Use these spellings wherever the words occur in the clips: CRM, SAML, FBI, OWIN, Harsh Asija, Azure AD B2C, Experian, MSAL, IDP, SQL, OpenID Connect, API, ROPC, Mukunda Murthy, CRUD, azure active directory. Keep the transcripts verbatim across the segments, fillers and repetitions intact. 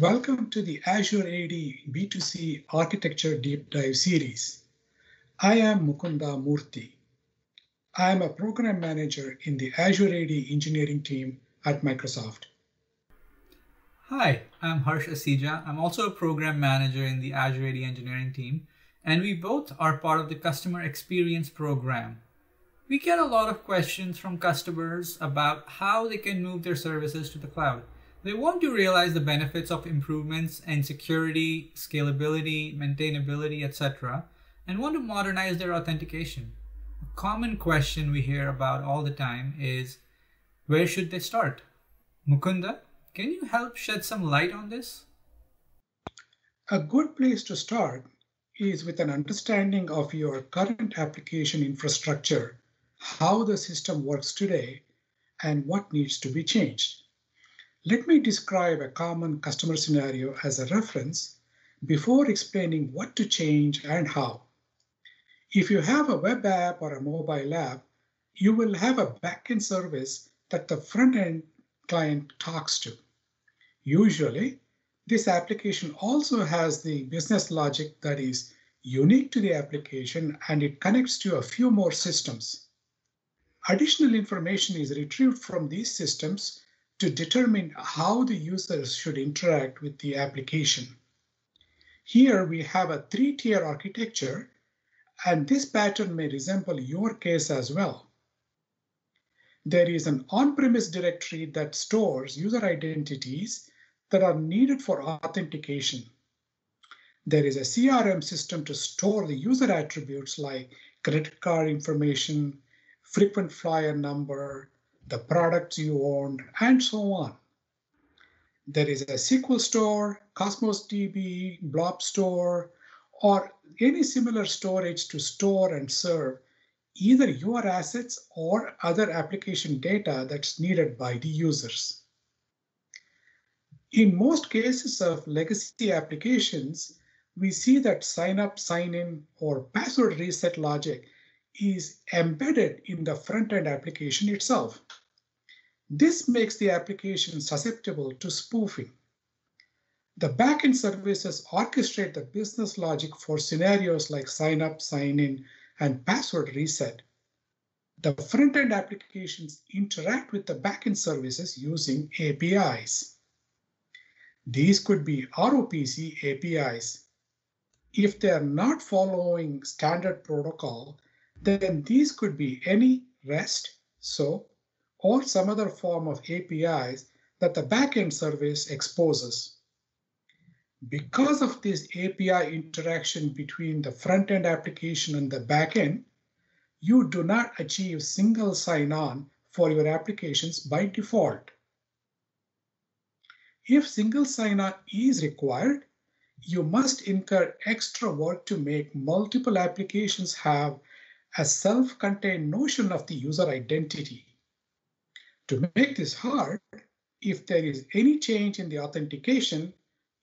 Welcome to the Azure A D B two C Architecture Deep Dive Series. I am Mukunda Murthy. I am a Program Manager in the Azure A D Engineering team at Microsoft. Hi, I'm Harsh Asija. I'm also a Program Manager in the Azure A D Engineering team, and we both are part of the Customer Experience Program. We get a lot of questions from customers about how they can move their services to the cloud. They want to realize the benefits of improvements in security, scalability, maintainability, et cetera, and want to modernize their authentication. A common question we hear about all the time is, where should they start? Mukunda, can you help shed some light on this? A good place to start is with an understanding of your current application infrastructure, how the system works today, and what needs to be changed. Let me describe a common customer scenario as a reference before explaining what to change and how. If you have a web app or a mobile app, you will have a backend service that the front-end client talks to. Usually, this application also has the business logic that is unique to the application, and it connects to a few more systems. Additional information is retrieved from these systems to determine how the users should interact with the application. Here we have a three-tier architecture, and this pattern may resemble your case as well. There is an on-premise directory that stores user identities that are needed for authentication. There is a C R M system to store the user attributes like credit card information, frequent flyer number, the products you owned, and so on. There is a S Q L store, Cosmos D B, Blob store, or any similar storage to store and serve either your assets or other application data that's needed by the users. In most cases of legacy applications, we see that sign up, sign in, or password reset logic is embedded in the front-end application itself. This makes the application susceptible to spoofing. The backend services orchestrate the business logic for scenarios like sign up, sign in, and password reset. The front-end applications interact with the backend services using A P Is. These could be R O P C A P Is. If they are not following standard protocol, then these could be any REST, SOAP, or some other form of A P Is that the backend service exposes. Because of this A P I interaction between the front-end application and the backend, you do not achieve single sign-on for your applications by default. If single sign-on is required, you must incur extra work to make multiple applications have a self-contained notion of the user identity. To make this hard, if there is any change in the authentication,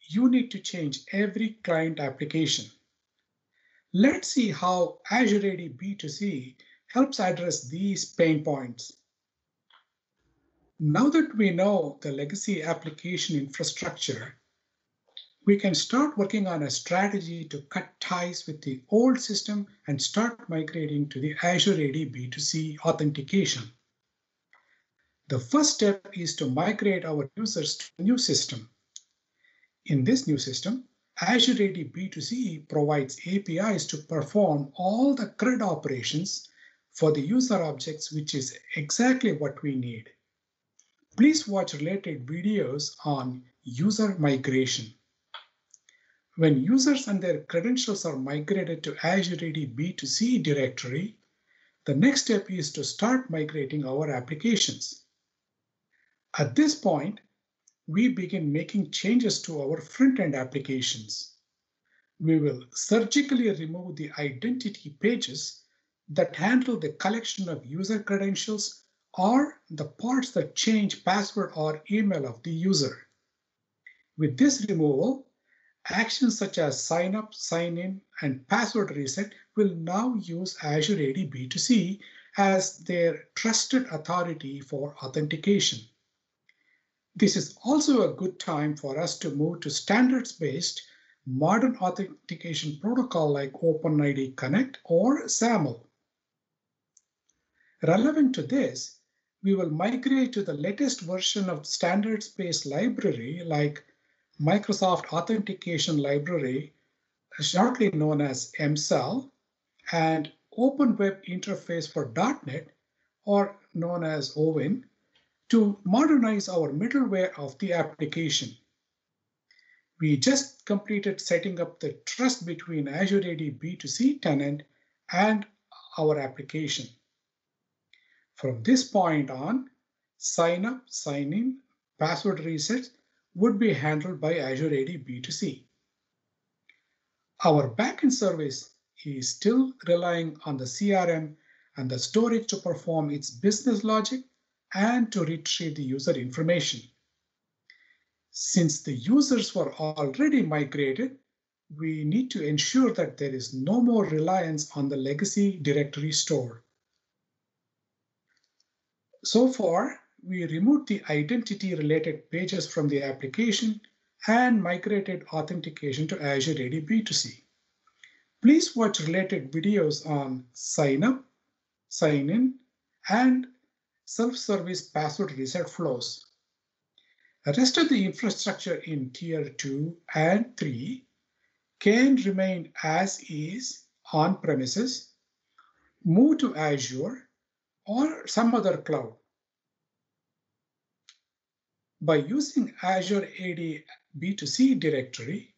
you need to change every client application. Let's see how Azure A D B two C helps address these pain points. Now that we know the legacy application infrastructure, we can start working on a strategy to cut ties with the old system and start migrating to the Azure A D B two C authentication. The first step is to migrate our users to a new system. In this new system, Azure A D B two C provides A P Is to perform all the C R U D operations for the user objects, which is exactly what we need. Please watch related videos on user migration. When users and their credentials are migrated to Azure A D B two C directory, the next step is to start migrating our applications. At this point, we begin making changes to our front-end applications. We will surgically remove the identity pages that handle the collection of user credentials or the parts that change password or email of the user. With this removal, actions such as sign up, sign in, and password reset will now use Azure A D B two C as their trusted authority for authentication. This is also a good time for us to move to standards-based modern authentication protocol like OpenID Connect or SAML. Relevant to this, we will migrate to the latest version of standards-based library like Microsoft Authentication Library, shortly known as M S A L, and Open Web Interface for dot net, or known as OWIN, to modernize our middleware of the application. We just completed setting up the trust between Azure A D B two C tenant and our application. From this point on, sign up, sign in, password resets would be handled by Azure A D B two C. Our backend service is still relying on the C R M and the storage to perform its business logic and to retrieve the user information. Since the users were already migrated, we need to ensure that there is no more reliance on the legacy directory store. So far, we removed the identity-related pages from the application and migrated authentication to Azure A D B two C. Please watch related videos on sign up, sign in, and self-service password reset flows. The rest of the infrastructure in tier two and three can remain as is on premises, move to Azure, or some other cloud. By using Azure A D B two C directory,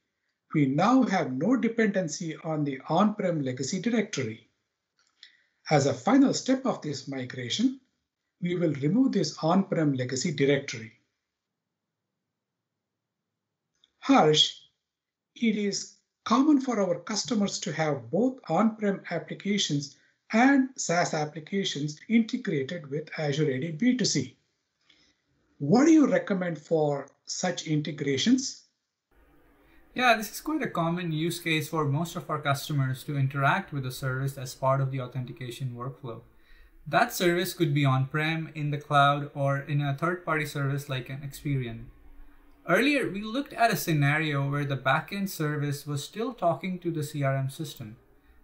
we now have no dependency on the on-prem legacy directory. As a final step of this migration, we will remove this on-prem legacy directory. Harsh, it is common for our customers to have both on-prem applications and SaaS applications integrated with Azure A D B two C. What do you recommend for such integrations? Yeah, this is quite a common use case for most of our customers to interact with a service as part of the authentication workflow. That service could be on-prem, in the cloud, or in a third-party service like an Experian. Earlier, we looked at a scenario where the backend service was still talking to the C R M system.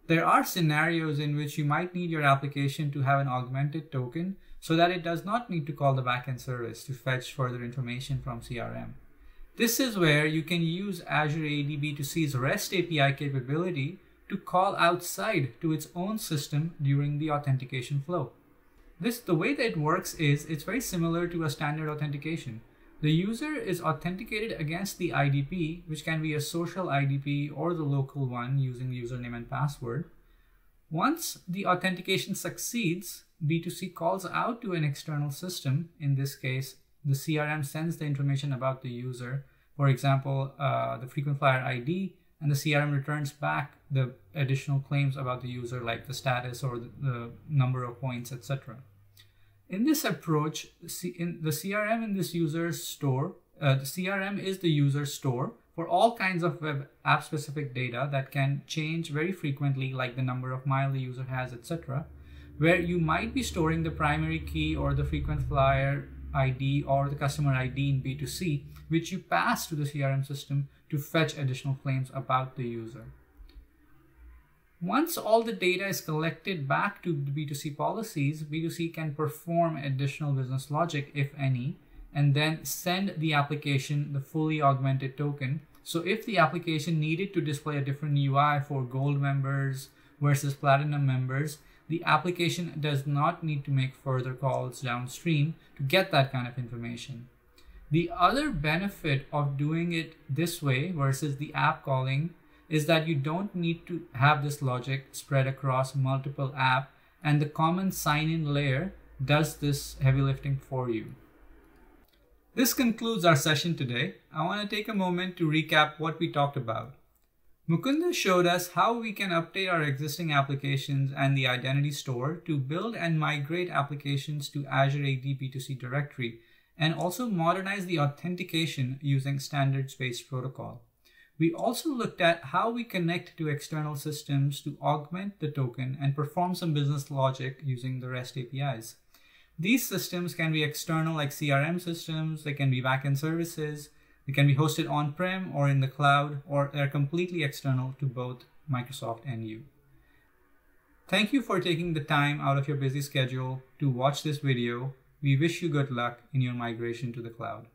There are scenarios in which you might need your application to have an augmented token so that it does not need to call the backend service to fetch further information from C R M. This is where you can use Azure A D B two C's REST A P I capability to call outside to its own system during the authentication flow. This, the way that it works is it's very similar to a standard authentication. The user is authenticated against the I D P, which can be a social I D P or the local one using username and password. Once the authentication succeeds, B two C calls out to an external system. In this case, the C R M sends the information about the user, for example, uh, the frequent flyer I D, and the C R M returns back the additional claims about the user, like the status or the, the number of points, et cetera. In this approach, C in the C R M in this user's store, uh, the C R M is the user store for all kinds of web app specific data that can change very frequently, like the number of miles the user has, et cetera, where you might be storing the primary key or the frequent flyer I D or the customer I D in B two C, which you pass to the C R M system to fetch additional claims about the user. Once all the data is collected back to the B two C policies, B two C can perform additional business logic, if any, and then send the application the fully augmented token. So if the application needed to display a different U I for gold members versus platinum members, the application does not need to make further calls downstream to get that kind of information. The other benefit of doing it this way versus the app calling is that you don't need to have this logic spread across multiple apps, and the common sign-in layer does this heavy lifting for you. This concludes our session today. I want to take a moment to recap what we talked about. Mukunda showed us how we can update our existing applications and the identity store to build and migrate applications to Azure A D B two C directory, and also modernize the authentication using standards-based protocol. We also looked at how we connect to external systems to augment the token and perform some business logic using the REST A P Is. These systems can be external, like C R M systems, they can be backend services, they can be hosted on-prem or in the cloud, or they're completely external to both Microsoft and you. Thank you for taking the time out of your busy schedule to watch this video. We wish you good luck in your migration to the cloud.